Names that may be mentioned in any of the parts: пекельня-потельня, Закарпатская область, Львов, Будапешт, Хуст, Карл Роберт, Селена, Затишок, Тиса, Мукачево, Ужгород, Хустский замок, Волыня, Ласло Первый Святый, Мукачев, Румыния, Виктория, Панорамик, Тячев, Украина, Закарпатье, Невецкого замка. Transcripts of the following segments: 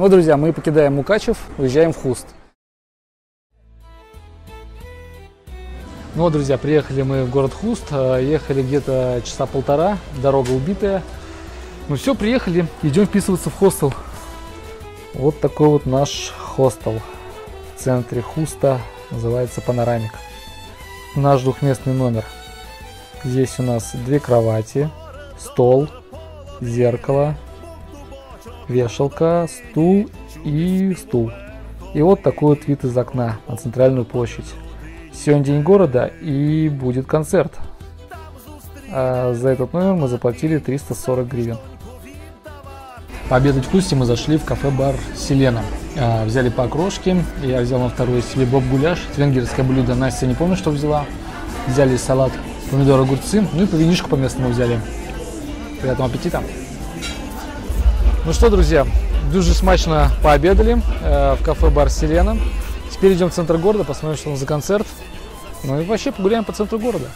Ну, друзья, мы покидаем Мукачев, уезжаем в Хуст. Ну, друзья, приехали мы в город Хуст, ехали где-то часа полтора, дорога убитая. Ну все, приехали, идем вписываться в хостел. Вот такой вот наш хостел в центре Хуста, называется Панорамик. Наш двухместный номер. Здесь у нас две кровати, стол, зеркало, вешалка, стул. И вот такой вот вид из окна на центральную площадь. Сегодня день города и будет концерт. А за этот номер мы заплатили 340 гривен. Пообедать в Хусте мы зашли в кафе-бар «Селена». Взяли по окрошке. Я взял на второй себе боб-гуляш. Венгерское блюдо. Настя не помню, что взяла. Взяли салат, помидоры, огурцы. Ну и по винишку по местному взяли. Приятного аппетита! Ну что, друзья, дуже смачно пообедали в кафе-бар «Селена». Теперь идем в центр города, посмотрим, что у нас за концерт. Ну и вообще погуляем по центру города.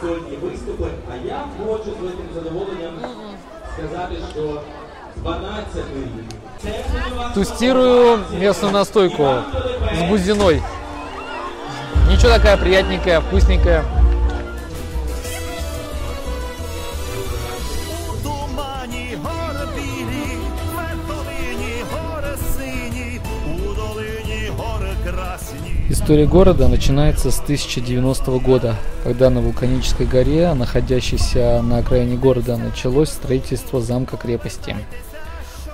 Сьогодні виступи, а я хочу з великим задоволенням сказати, що з 12-ї... Тустирую местную настойку с бузиной. Ничего, такая приятненькая, вкусненькая. История города начинается с 1090 года, когда на вулканической горе, находящейся на окраине города, началось строительство замка-крепости.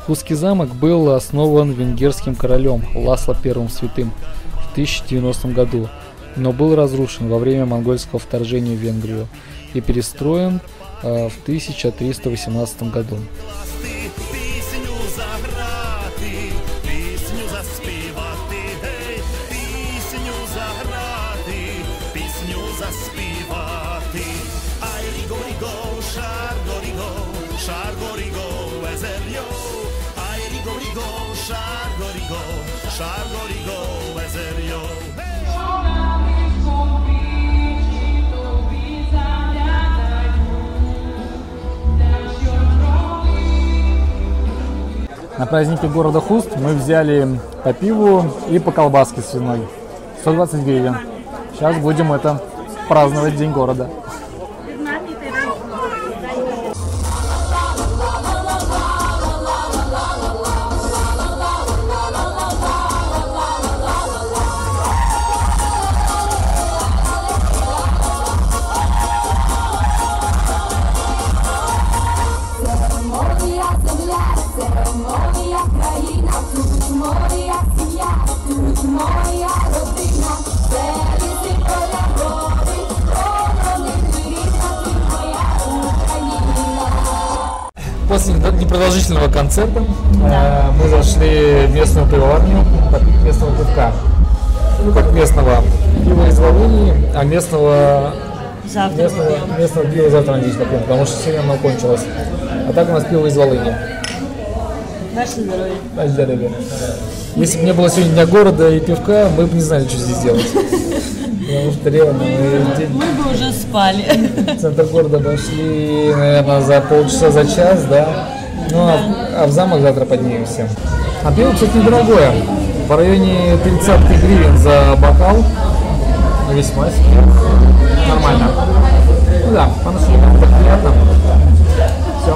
Хустский замок был основан венгерским королем Ласло Первым Святым в 1090 году, но был разрушен во время монгольского вторжения в Венгрию и перестроен в 1318 году. На празднике города Хуст мы взяли по пиву и по колбаске свиной. 120 гривен. Сейчас будем это праздновать, день города. После непродолжительного концерта мы зашли в местную пивоварню, местного пивка. Ну, как местного пива из Волыни, а местного пива завтра надеюсь попьем, потому что сегодня оно кончилось. А так у нас пиво из Волыни. Наше здоровье. Наше здоровье. Если бы не было сегодня дня города и пивка, мы бы не знали, что здесь делать. Потому что реально... Мы бы уже спали. Центр города дошли, наверное, за полчаса, за час, да? Ну, а в замок завтра поднимемся. А пиво, кстати, недорогое. В районе 30 гривен за бокал. Весьма себе. Нормально. Ну да, по-нашему приятно. Все.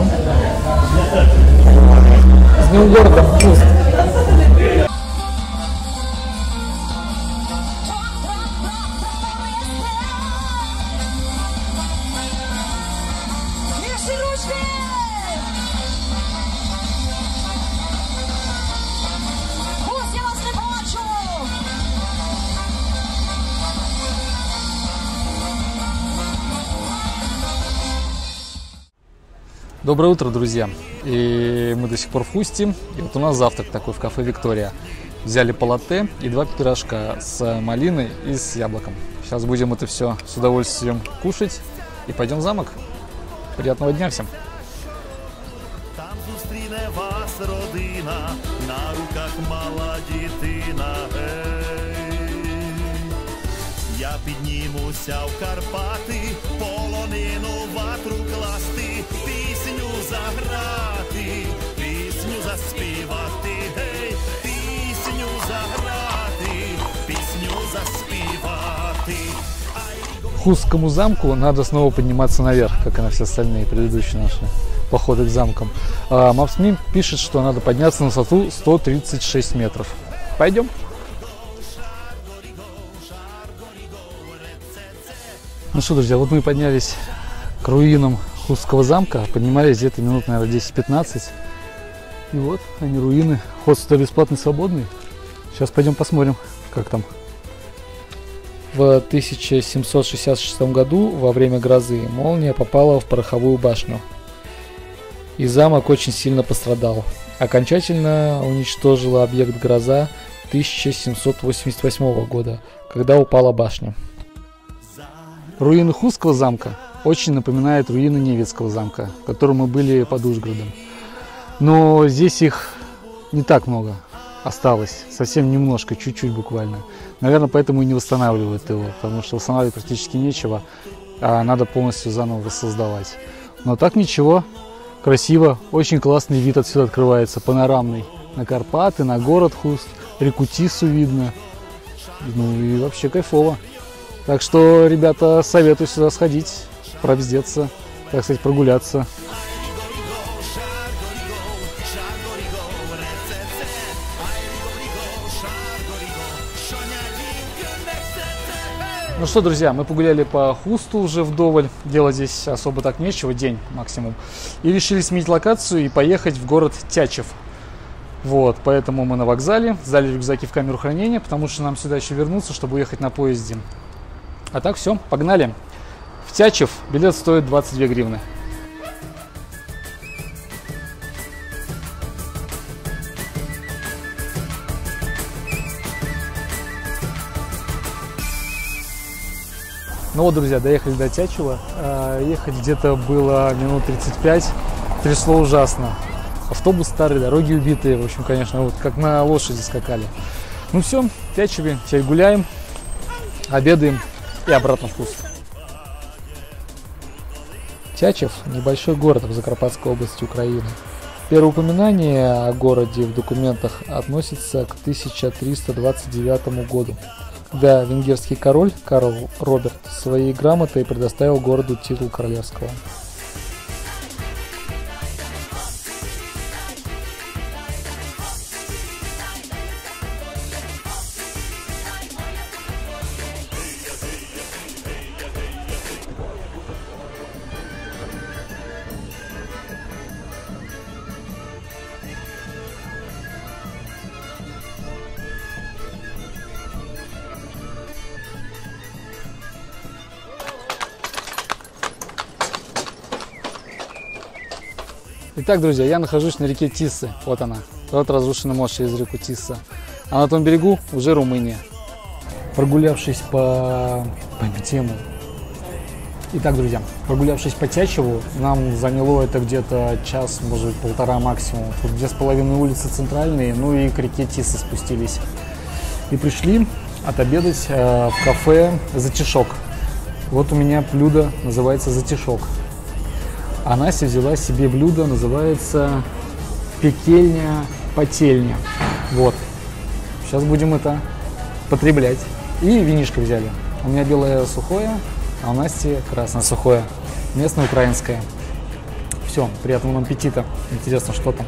С днем города, Хуст. Доброе утро, друзья! И мы до сих пор в Хусте. И вот у нас завтрак такой в кафе «Виктория». взяли по латте и два пирожка с малиной и с яблоком. Сейчас будем это все с удовольствием кушать и пойдем в замок. Приятного дня всем! На руках мала дитина, я піднімуся в Карпати, полонину ватру класти, пісню заграти, пісню заспівати, гей, пісню заграти, пісню заспівати. К Хустскому замку надо снова подниматься наверх, как и на все остальные предыдущие наши походы к замкам. Мапсмин пишет, что надо подняться на высоту 136 метров. Пойдем. Ну что, друзья, вот мы поднялись к руинам Хустского замка. Поднимались где-то минут, наверное, 10-15. И вот они, руины. Ход сюда бесплатный, свободный. Сейчас пойдем посмотрим, как там. В 1766 году во время грозы молния попала в пороховую башню, и замок очень сильно пострадал. Окончательно уничтожила объект гроза 1788 года, когда упала башня. Руины Хустского замка очень напоминают руины Невецкого замка, в котором мы были под Ужгородом. Но здесь их не так много осталось, совсем немножко, чуть-чуть буквально. Наверное, поэтому и не восстанавливают его, потому что восстанавливать практически нечего, а надо полностью заново воссоздавать. Но так ничего. Красиво, очень классный вид отсюда открывается, панорамный. На Карпаты, на город Хуст, реку Тису видно. Ну и вообще кайфово. Так что, ребята, советую сюда сходить, пробздеться, так сказать, прогуляться. Ну что, друзья, мы погуляли по Хусту уже вдоволь, делать здесь особо так нечего, день максимум. И решили сменить локацию и поехать в город Тячев. Вот, поэтому мы на вокзале, сдали рюкзаки в камеру хранения, потому что нам сюда еще вернуться, чтобы уехать на поезде. А так все, погнали. В Тячев билет стоит 22 гривны. Ну вот, друзья, доехали до Тячева. Ехать где-то было минут 35. Трясло ужасно. Автобус старый, дороги убитые. В общем, конечно, вот как на лошади скакали. Ну все, в Тячеве. Теперь гуляем, обедаем и обратно в Хуст. Тячев – небольшой город в Закарпатской области Украины. Первое упоминание о городе в документах относится к 1329 году. Да, венгерский король Карл Роберт своей грамотой предоставил городу титул королевского. Итак, друзья, я нахожусь на реке Тисы. Вот она. Вот разрушенный мост через реку Тиса. А на том берегу уже Румыния. Прогулявшись по тему. Итак, друзья, прогулявшись по Тячеву, нам заняло это где-то час, может быть, полтора максимум. Тут 2,5 улицы центральные, ну и к реке Тиса спустились. И пришли отобедать в кафе «Затишок». Вот у меня блюдо называется «Затишок». А Настя взяла себе блюдо, называется пекельня-потельня. Вот. Сейчас будем это потреблять. И винишко взяли. У меня белое сухое, а у Насти красное сухое. Местное украинское. Все, приятного нам аппетита. Интересно, что там.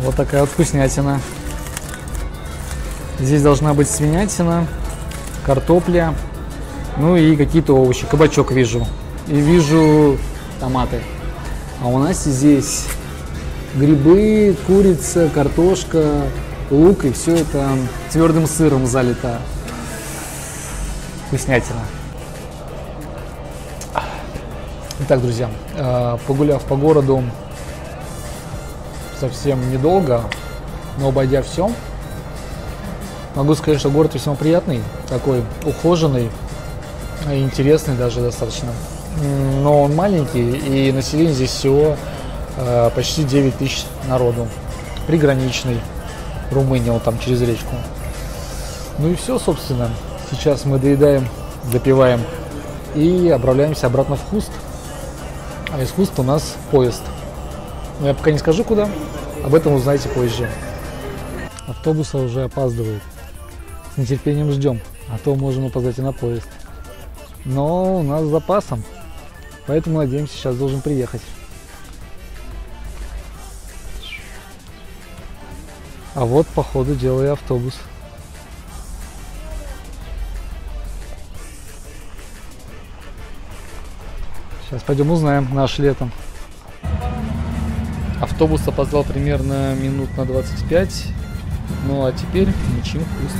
Вот такая вот вкуснятина. Здесь должна быть свинятина, картопля, ну и какие-то овощи. Кабачок вижу. И вижу томаты. А у нас здесь грибы, курица, картошка, лук. И все это твердым сыром залито. Вкуснятина. Итак, друзья, погуляв по городу совсем недолго, но обойдя все, могу сказать, что город весьма приятный, такой ухоженный, интересный даже достаточно. Но он маленький, и население здесь всего почти 9 тысяч народу. Приграничный, Румыния, вот там через речку. Ну и все, собственно. Сейчас мы доедаем, допиваем и отправляемся обратно в Хуст. А из Хуста у нас поезд. Но я пока не скажу куда, об этом узнаете позже. Автобусы уже опаздывают. С нетерпением ждем, а то можем опоздать и на поезд. Но у нас с запасом, поэтому, надеемся, сейчас должен приехать. А вот, по ходу дела, и автобус. Сейчас пойдем узнаем, наш летом. Автобус опоздал примерно минут на 25. Ну а теперь мчим в Хуст.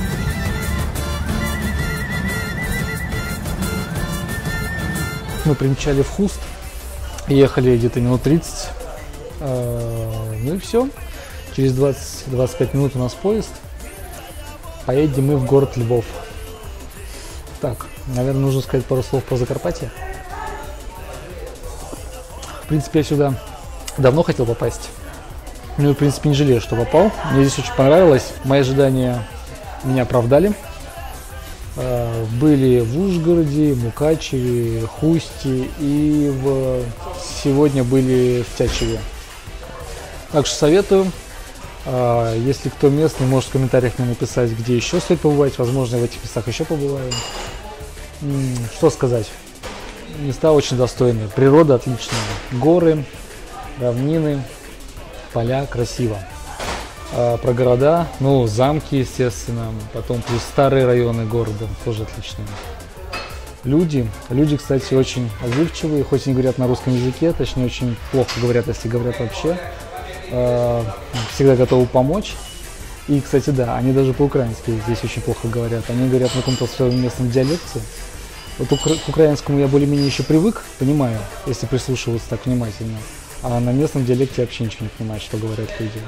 Мы примчали в Хуст, ехали где-то минут 30, ну и все. Через 20-25 минут у нас поезд, поедем мы в город Львов. Так, наверное, нужно сказать пару слов про Закарпатье. В принципе, я сюда давно хотел попасть. Ну, в принципе, не жалею, что попал. Мне здесь очень понравилось. Мои ожидания меня оправдали. Были в Ужгороде, Мукачеве, Хусте и сегодня были в Тячеве. Так что советую. Если кто местный, может в комментариях мне написать, где еще стоит побывать. Возможно, я в этих местах еще побываю. Что сказать? Места очень достойные, природа отличная, горы, равнины, поля, красиво. Про города, ну, замки, естественно, потом плюс старые районы города, тоже отличные. Люди, кстати, очень отзывчивые, хоть и не говорят на русском языке, точнее, очень плохо говорят, если говорят вообще. Всегда готовы помочь. И, кстати, да, они даже по-украински здесь очень плохо говорят, они говорят на каком-то своем местном диалекте. Вот к украинскому я более-менее еще привык, понимаю, если прислушиваться так внимательно. А на местном диалекте вообще ничего не понимаю, что говорят люди.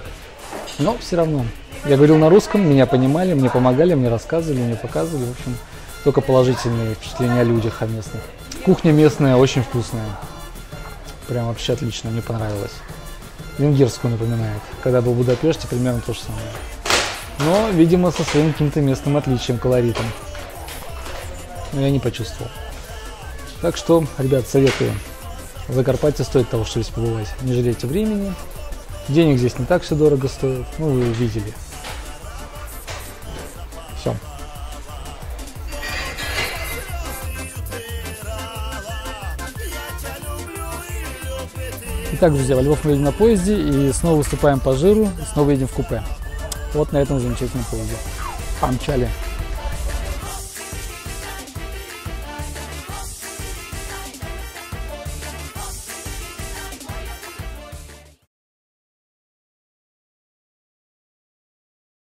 Но все равно. Я говорил на русском, меня понимали, мне помогали, мне рассказывали, мне показывали. В общем, только положительные впечатления о людях, о местных. Кухня местная очень вкусная. Прям вообще отлично, мне понравилось. Венгерскую напоминает. Когда был в Будапеште, примерно то же самое. Но, видимо, со своим каким-то местным отличием, колоритом. Но я не почувствовал. Так что, ребят, советую. Закарпатье стоит того, что здесь побывать. Не жалейте времени. Денег здесь не так все дорого стоит. Ну, вы увидели. Все. Итак, друзья, во Львов мы едем на поезде и снова выступаем по жиру, и снова едем в купе. Вот на этом замечательном поезде. Помчали.